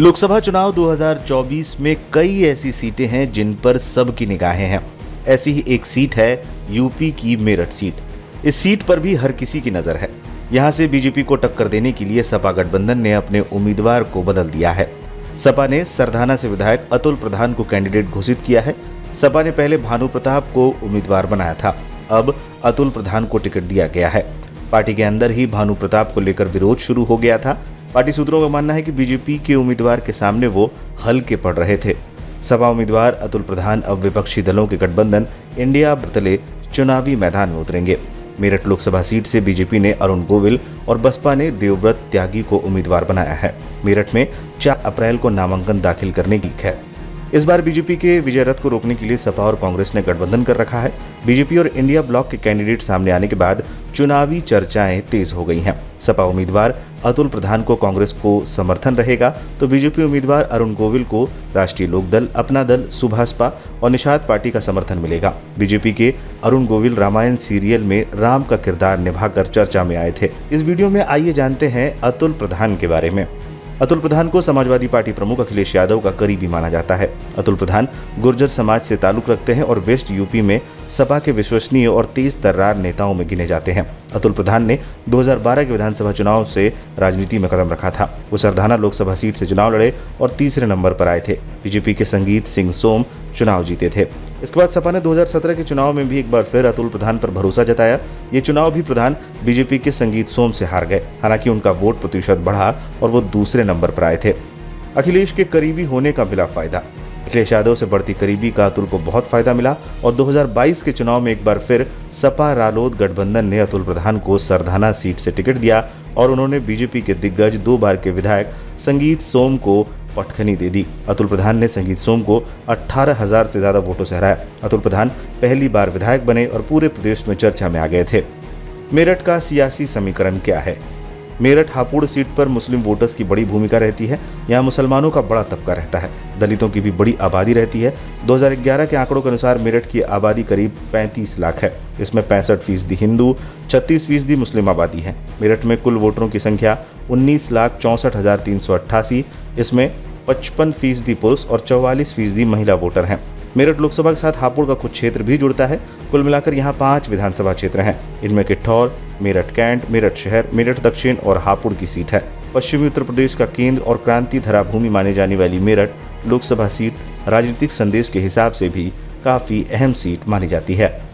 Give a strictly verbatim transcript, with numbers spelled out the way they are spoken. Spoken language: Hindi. लोकसभा चुनाव दो हज़ार चौबीस में कई ऐसी सीटें हैं जिन पर सबकी निगाहें हैं। ऐसी ही एक सीट है यूपी की मेरठ सीट। इस सीट पर भी हर किसी की नज़र है। यहां से बीजेपी को टक्कर देने के लिए सपा गठबंधन ने अपने उम्मीदवार को बदल दिया है। सपा ने सरधाना से विधायक अतुल प्रधान को कैंडिडेट घोषित किया है। सपा ने पहले भानु प्रताप को उम्मीदवार बनाया था, अब अतुल प्रधान को टिकट दिया गया है। पार्टी के अंदर ही भानु प्रताप को लेकर विरोध शुरू हो गया था। पार्टी सूत्रों का मानना है कि बीजेपी के उम्मीदवार के सामने वो हल्के पड़ रहे थे। सपा उम्मीदवार अतुल प्रधान अब विपक्षी दलों के गठबंधन इंडिया बतले चुनावी मैदान में उतरेंगे। मेरठ लोकसभा सीट से बीजेपी ने अरुण गोविल और बसपा ने देवव्रत त्यागी को उम्मीदवार बनाया है। मेरठ में चार अप्रैल को नामांकन दाखिल करने की है। इस बार बीजेपी के विजय रथ को रोकने के लिए सपा और कांग्रेस ने गठबंधन कर रखा है। बीजेपी और इंडिया ब्लॉक के कैंडिडेट सामने आने के बाद चुनावी चर्चाएं तेज हो गई हैं। सपा उम्मीदवार अतुल प्रधान को कांग्रेस को समर्थन रहेगा तो बीजेपी उम्मीदवार अरुण गोविल को राष्ट्रीय लोकदल, अपना दल, सुभाषपा और निषाद पार्टी का समर्थन मिलेगा। बीजेपी के अरुण गोविल रामायण सीरियल में राम का किरदार निभाकर चर्चा में आए थे। इस वीडियो में आइए जानते हैं अतुल प्रधान के बारे में। अतुल प्रधान को समाजवादी पार्टी प्रमुख अखिलेश यादव का करीबी माना जाता है। अतुल प्रधान गुर्जर समाज से ताल्लुक रखते हैं और वेस्ट यूपी में सपा के विश्वसनीय और तेज तर्रार नेताओं में गिने जाते हैं। अतुल प्रधान ने दो हज़ार बारह के विधानसभा चुनाव से राजनीति में कदम रखा था। वो सरधाना लोकसभा सीट से चुनाव लड़े और तीसरे नंबर पर आए थे। बीजेपी के संगीत सिंह सोम चुनाव जीते थे। इसके बाद सपा ने दो हज़ार सत्रह के चुनाव में भी एक बार फिर अतुल प्रधान पर भरोसा जताया। ये चुनाव भी प्रधान बीजेपी के संगीत सोम से हार गए। हालांकि उनका वोट प्रतिशत बढ़ा और वो दूसरे नंबर पर आए थे। अखिलेश के करीबी होने का मिला फायदा। अखिलेश यादव से बढ़ती करीबी का अतुल को बहुत फायदा मिला और दो हज़ार बाईस के चुनाव में एक बार फिर सपा रालोद गठबंधन ने अतुल प्रधान को सरधाना सीट से टिकट दिया और उन्होंने बीजेपी के दिग्गज दो बार के विधायक संगीत सोम को पटखनी दे दी। अतुल प्रधान ने संगीत सोम को अठारह हज़ार से ज्यादा वोटों से हराया। अतुल प्रधान पहली बार विधायक बने और पूरे प्रदेश में चर्चा में आ गए थे। मेरठ का सियासी समीकरण क्या है? मेरठ हापुड़ सीट पर मुस्लिम वोटर्स की बड़ी भूमिका रहती है। यहाँ मुसलमानों का बड़ा तबका रहता है, दलितों की भी बड़ी आबादी रहती है। दो हज़ार ग्यारह के आंकड़ों के अनुसार मेरठ की आबादी करीब पैंतीस लाख है। इसमें पैंसठ फीसदी हिंदू, छत्तीस फीसदी मुस्लिम आबादी है। मेरठ में कुल वोटरों की संख्या उन्नीस लाख चौंसठ हज़ार तीन सौ अट्ठासी। इसमें पचपन फीसदी पुरुष और चौवालीस फीसदी महिला वोटर हैं। मेरठ लोकसभा के साथ हापुड़ का कुछ क्षेत्र भी जुड़ता है। कुल मिलाकर यहाँ पांच विधानसभा क्षेत्र हैं। इनमें किठौर, मेरठ कैंट, मेरठ शहर, मेरठ दक्षिण और हापुड़ की सीट है। पश्चिमी उत्तर प्रदेश का केंद्र और क्रांति धरा भूमि माने जाने वाली मेरठ लोकसभा सीट राजनीतिक संदेश के हिसाब से भी काफी अहम सीट मानी जाती है।